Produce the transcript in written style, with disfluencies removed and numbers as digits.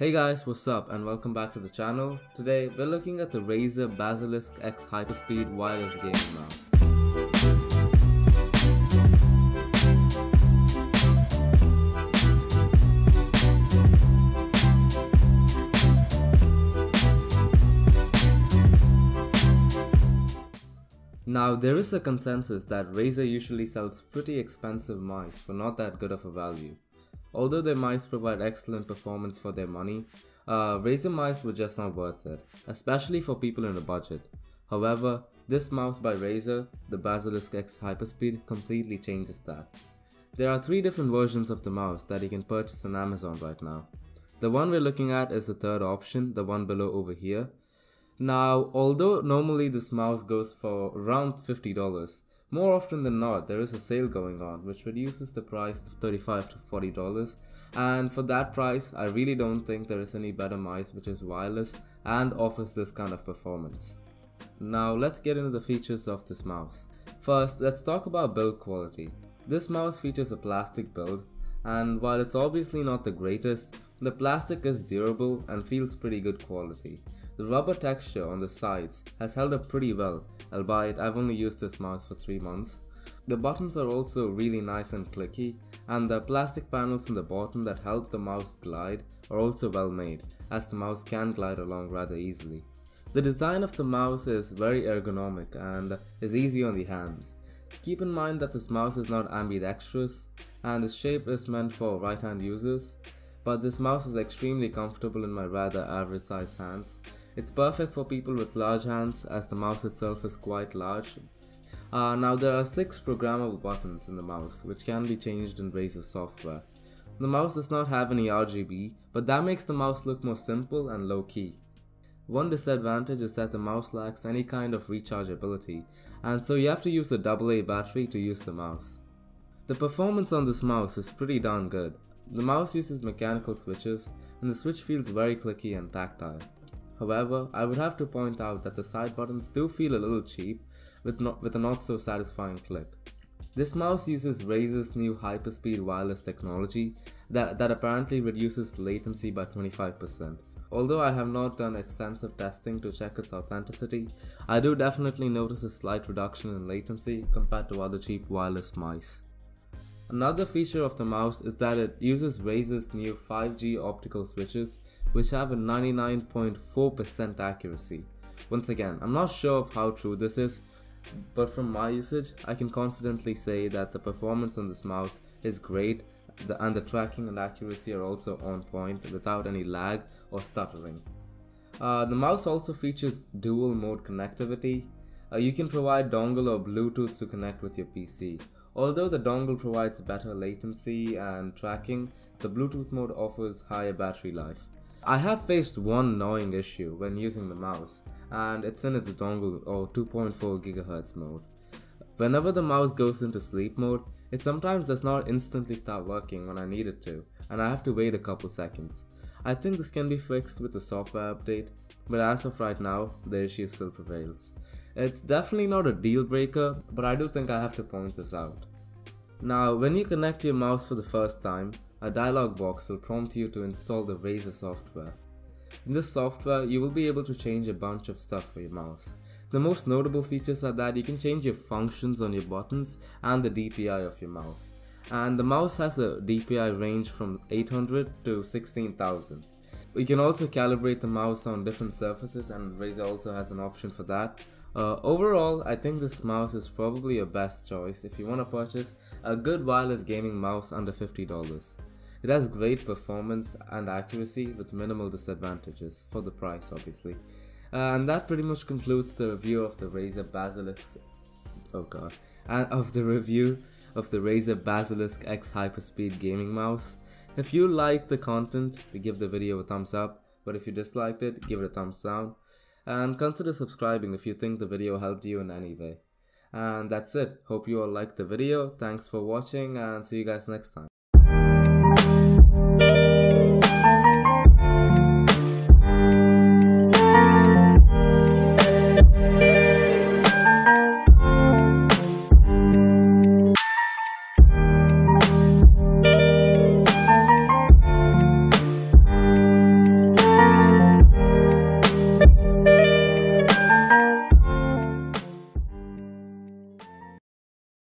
Hey guys, what's up and welcome back to the channel. Today we're looking at the Razer Basilisk X HyperSpeed wireless gaming mouse. Now there is a consensus that Razer usually sells pretty expensive mice for not that good of a value. Although their mice provide excellent performance for their money, Razer mice were just not worth it, especially for people in a budget. However, this mouse by Razer, the Basilisk X HyperSpeed, completely changes that. There are three different versions of the mouse that you can purchase on Amazon right now. The one we're looking at is the third option, the one below over here. Now, although normally this mouse goes for around $50, more often than not, there is a sale going on which reduces the price to $35 to $40, and for that price, I really don't think there is any better mice which is wireless and offers this kind of performance. Now let's get into the features of this mouse. First, let's talk about build quality. This mouse features a plastic build, and while it's obviously not the greatest, the plastic is durable and feels pretty good quality. The rubber texture on the sides has held up pretty well, albeit I've only used this mouse for 3 months. The buttons are also really nice and clicky, and the plastic panels in the bottom that help the mouse glide are also well made, as the mouse can glide along rather easily. The design of the mouse is very ergonomic and is easy on the hands. Keep in mind that this mouse is not ambidextrous, and its shape is meant for right-hand users. But this mouse is extremely comfortable in my rather average sized hands. It's perfect for people with large hands as the mouse itself is quite large. Now there are 6 programmable buttons in the mouse which can be changed in Razer software. The mouse does not have any RGB, but that makes the mouse look more simple and low key. One disadvantage is that the mouse lacks any kind of rechargeability, and so you have to use a AA battery to use the mouse. The performance on this mouse is pretty darn good. The mouse uses mechanical switches, and the switch feels very clicky and tactile. However, I would have to point out that the side buttons do feel a little cheap, with a not so satisfying click. This mouse uses Razer's new HyperSpeed wireless technology that apparently reduces latency by 25%. Although I have not done extensive testing to check its authenticity, I do definitely notice a slight reduction in latency compared to other cheap wireless mice. Another feature of the mouse is that it uses Razer's new 5G optical switches which have a 99.4% accuracy. Once again, I'm not sure of how true this is, but from my usage, I can confidently say that the performance on this mouse is great, and the tracking and accuracy are also on point without any lag or stuttering. The mouse also features dual mode connectivity. You can provide dongle or Bluetooth to connect with your PC. Although the dongle provides better latency and tracking, the Bluetooth mode offers higher battery life. I have faced one annoying issue when using the mouse, and it's in its dongle or 2.4 GHz mode. Whenever the mouse goes into sleep mode, it sometimes does not instantly start working when I need it to, and I have to wait a couple seconds. I think this can be fixed with a software update, but as of right now, the issue still prevails. It's definitely not a deal breaker, but I do think I have to point this out. Now, when you connect your mouse for the first time, a dialog box will prompt you to install the Razer software. In this software, you will be able to change a bunch of stuff for your mouse. The most notable features are that you can change your functions on your buttons and the DPI of your mouse. And the mouse has a DPI range from 800 to 16,000. You can also calibrate the mouse on different surfaces, and Razer also has an option for that. Overall, I think this mouse is probably your best choice if you want to purchase a good wireless gaming mouse under $50. It has great performance and accuracy with minimal disadvantages, for the price obviously. And that pretty much concludes the review of the Razer Basilisk X HyperSpeed gaming mouse. If you like the content, give the video a thumbs up, but if you disliked it, give it a thumbs down. And consider subscribing if you think the video helped you in any way. And that's it. Hope you all liked the video. Thanks for watching and see you guys next time.